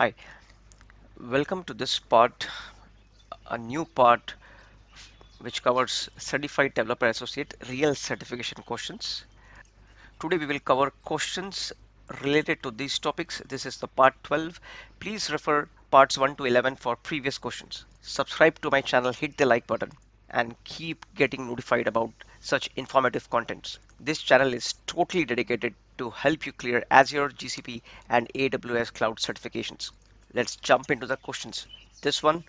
Hi, welcome to this part, a new part which covers Certified Developer Associate real certification questions. Today we will cover questions related to these topics. This is the part 12. Please refer parts 1 to 11 for previous questions. Subscribe to my channel, hit the like button and keep getting notified about such informative contents. This channel is totally dedicated to help you clear Azure, GCP and AWS cloud certifications. Let's jump into the questions. This one,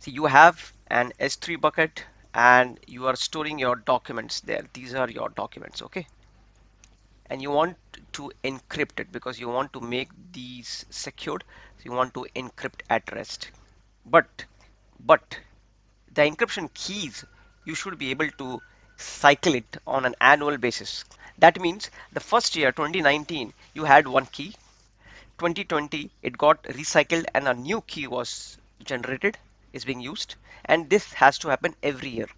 see, you have an S3 bucket and you are storing your documents there. These are your documents, okay? And you want to encrypt it because you want to make these secured. So you want to encrypt at rest. But the encryption keys, you should be able to cycle it on an annual basis. That means the first year 2019 you had one key, 2020 it got recycled and a new key was generated, is being used, and this has to happen every year.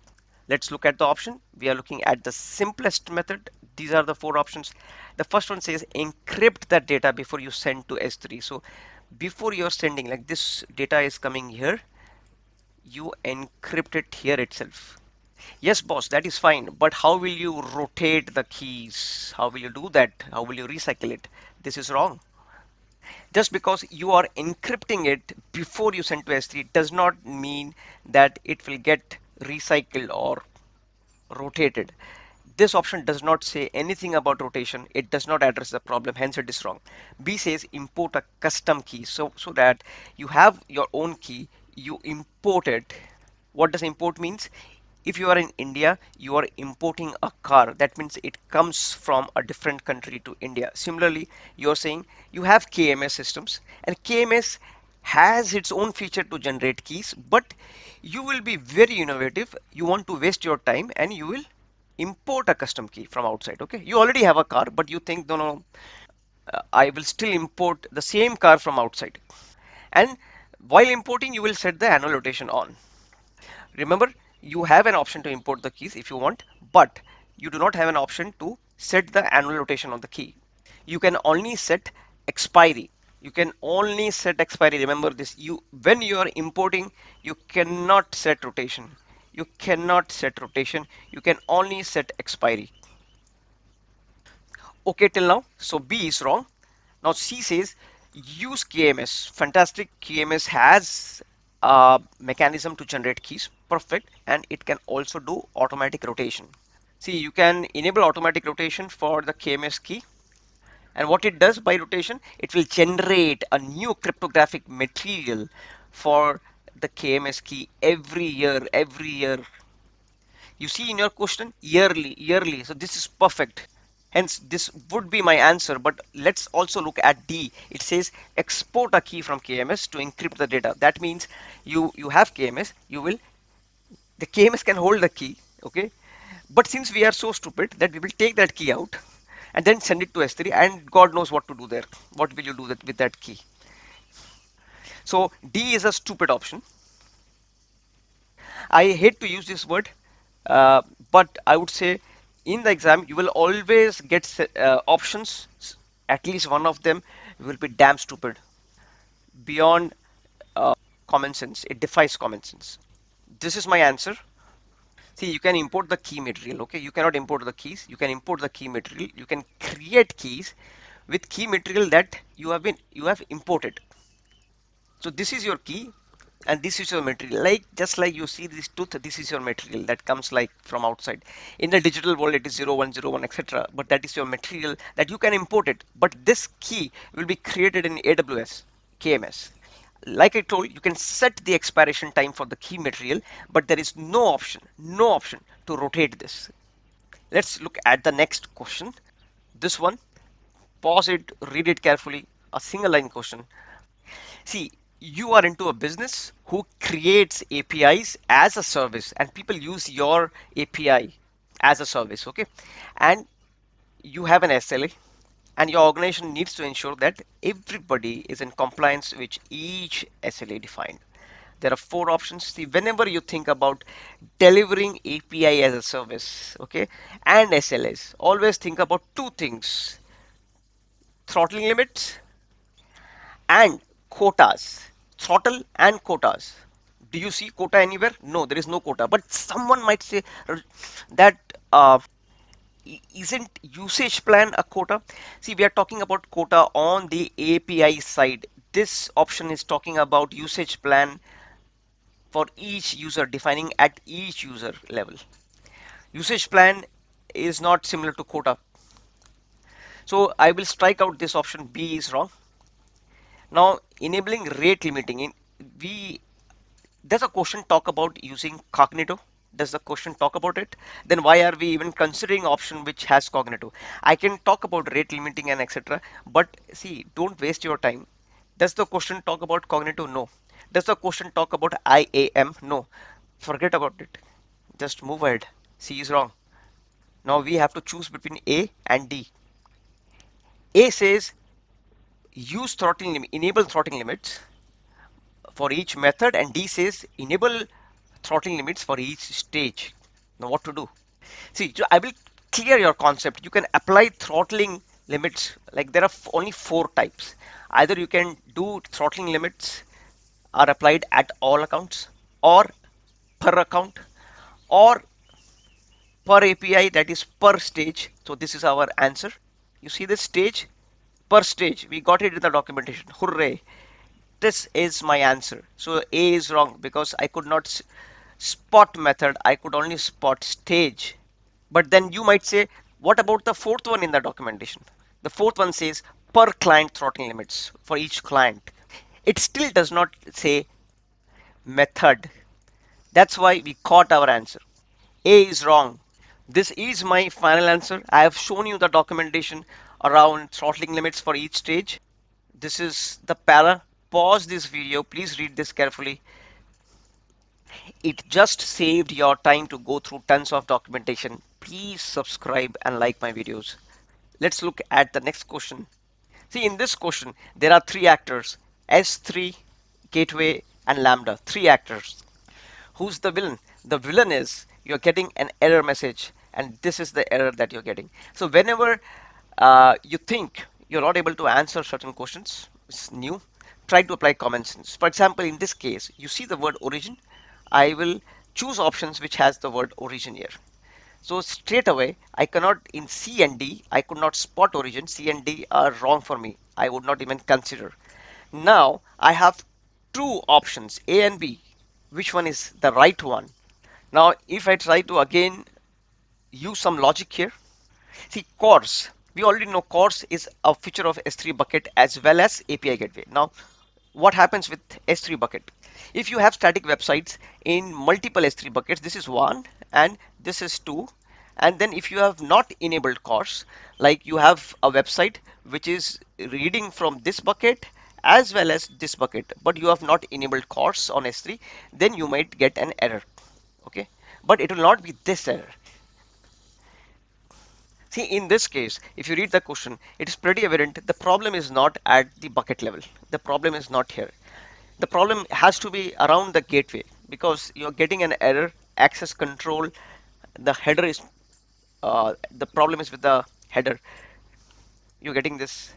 Let's look at the option. We are looking at the simplest method. These are the four options. The first one says encrypt the data before you send to S3. So before you're sending, like this data is coming here, you encrypt it here itself. Yes, boss, that is fine. But how will you rotate the keys? How will you do that? How will you recycle it? This is wrong. Just because you are encrypting it before you send to S3 does not mean that it will get recycled or rotated. This option does not say anything about rotation. It does not address the problem. Hence, it is wrong. B says import a custom key. So that you have your own key, you import it. What does import means? If you are in India, you are importing a car. That means it comes from a different country to India. Similarly, you're saying you have KMS systems and KMS has its own feature to generate keys, but you will be very innovative. You want to waste your time and you will import a custom key from outside. Okay, you already have a car, but you think, no, I will still import the same car from outside. And while importing, you will set the annual rotation on. Remember, you have an option to import the keys if you want, but you do not have an option to set the annual rotation of the key. You can only set expiry. You can only set expiry. Remember this, when you are importing, you cannot set rotation. You cannot set rotation. You can only set expiry. Okay, till now. So B is wrong. Now C says use KMS. Fantastic. KMS has mechanism to generate keys, perfect, and it can also do automatic rotation. See, you can enable automatic rotation for the KMS key, and what it does by rotation, it will generate a new cryptographic material for the KMS key every year. You see in your question yearly, so this is perfect. Hence, this would be my answer, but let's also look at D. It says export a key from KMS to encrypt the data. That means you have KMS, the KMS can hold the key, okay? But since we are so stupid that we will take that key out and then send it to S3 and God knows what to do there. What will you do with that key? So D is a stupid option. I hate to use this word, but I would say in the exam, you will always get options, at least one of them will be damn stupid, beyond common sense. It defies common sense. This is my answer. See, you can import the key material, okay? You cannot import the keys. You can import the key material. You can create keys with key material that you have imported. So this is your key and this is your material. Like just like you see this tooth, this is your material that comes like from outside. In the digital world it is 0101, etc. But that is your material that you can import it. But this key will be created in AWS KMS. Like I told you, you can set the expiration time for the key material, but there is no option to rotate this. Let's look at the next question. This one, pause it, read it carefully, a single line question. See, you are into a business who creates APIs as a service and people use your API as a service, okay? And you have an SLA and your organization needs to ensure that everybody is in compliance with each SLA defined. There are four options. See, whenever you think about delivering API as a service, okay, and SLAs, always think about two things: throttling limits and quotas, throttle and quotas. Do you see quota anywhere? No, there is no quota. But someone might say that isn't usage plan a quota? See, we are talking about quota on the API side. This option is talking about usage plan for each user, defining at each user level. Usage plan is not similar to quota. So I will strike out this option. B is wrong. Now enabling rate limiting. Does the question talk about using Cognito? Does the question talk about it? Then why are we even considering option which has Cognito? I can talk about rate limiting and etc. But see, don't waste your time. Does the question talk about Cognito? No. Does the question talk about IAM? No. Forget about it. Just move ahead. C is wrong. Now we have to choose between A and D. A says use throttling limit, enable throttling limits for each method, and D says enable throttling limits for each stage. Now what to do? See, I will clear your concept. You can apply throttling limits, like there are only four types. Either you can do throttling limits are applied at all accounts, or per account, or per API, that is per stage. So this is our answer. You see this stage, per stage, we got it in the documentation. Hooray, this is my answer. So A is wrong because I could not spot method, I could only spot stage. But then you might say, what about the fourth one in the documentation? The fourth one says per client throttling limits for each client. It still does not say method. That's why we caught our answer. A is wrong. This is my final answer. I have shown you the documentation around throttling limits for each stage. This is the para. Pause this video. Please read this carefully. It just saved your time to go through tons of documentation. Please subscribe and like my videos. Let's look at the next question. See, in this question, there are three actors, S3, Gateway, and Lambda. Three actors. Who's the villain? The villain is you're getting an error message, and this is the error that you're getting. So whenever you think you're not able to answer certain questions, it's new, try to apply common sense. For example, in this case, you see the word origin. I will choose options which has the word origin here. So straight away, I cannot, in C and D, I could not spot origin. C and D are wrong for me. I would not even consider. Now I have two options, A and B. Which one is the right one? Now, if I try to again use some logic here, see CORS, we already know CORS is a feature of S3 bucket as well as API gateway. Now, what happens with S3 bucket? If you have static websites in multiple S3 buckets, this is one and this is two. And then if you have not enabled CORS, like you have a website which is reading from this bucket as well as this bucket, but you have not enabled CORS on S3, then you might get an error. Okay, but it will not be this error. See, in this case, if you read the question, it is pretty evident the problem is not at the bucket level. The problem is not here. The problem has to be around the gateway, because you're getting an error, access control, the header is, the problem is with the header. You're getting this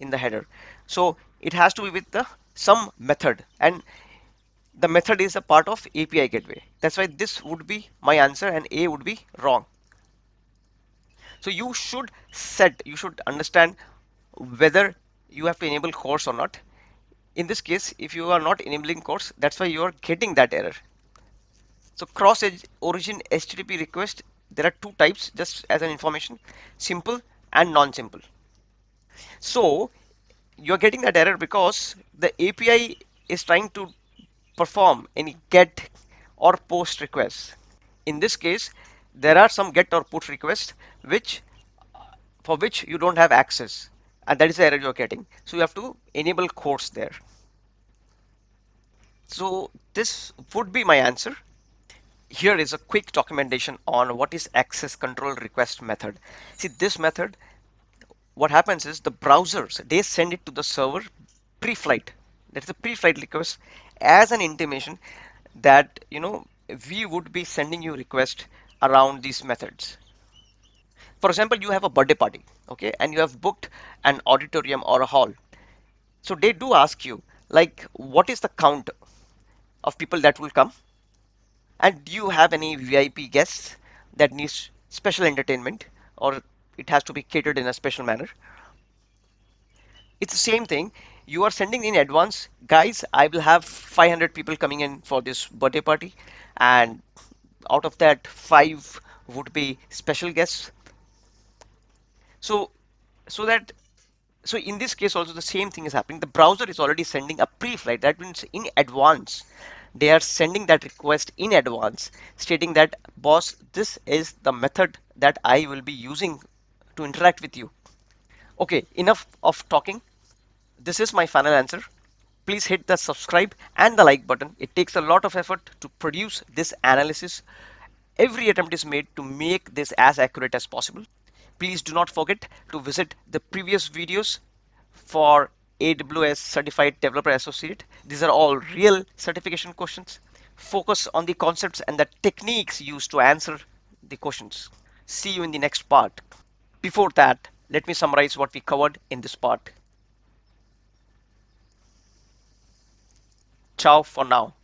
in the header. So it has to be with the some method, and the method is a part of API gateway. That's why this would be my answer and A would be wrong. So you should set, you should understand whether you have to enable CORS or not. In this case, if you are not enabling CORS, that's why you are getting that error. So cross origin HTTP request, there are two types, just as an information, simple and non-simple. So you're getting that error because the API is trying to perform any get or post requests. In this case, there are some get or put requests which for which you don't have access, and that is the error you're getting. So you have to enable CORS there. So this would be my answer. Here is a quick documentation on what is access control request method. See, this method, what happens is the browsers, they send it to the server pre-flight. That's a pre-flight request as an intimation that, you know, we would be sending you request around these methods. For example, you have a birthday party, okay, and you have booked an auditorium or a hall. So they do ask you like what is the count of people that will come, and do you have any VIP guests that needs special entertainment, or it has to be catered in a special manner? It's the same thing. You are sending in advance, guys, I will have 500 people coming in for this birthday party, and out of that 5 would be special guests. So in this case also the same thing is happening. The browser is already sending a pre-flight, that means in advance. They are sending that request in advance, stating that, boss, this is the method that I will be using to interact with you. Okay, enough of talking. This is my final answer. Please hit the subscribe and the like button. It takes a lot of effort to produce this analysis. Every attempt is made to make this as accurate as possible. Please do not forget to visit the previous videos for AWS Certified Developer Associate. These are all real certification questions. Focus on the concepts and the techniques used to answer the questions. See you in the next part. Before that, let me summarize what we covered in this part. Ciao for now.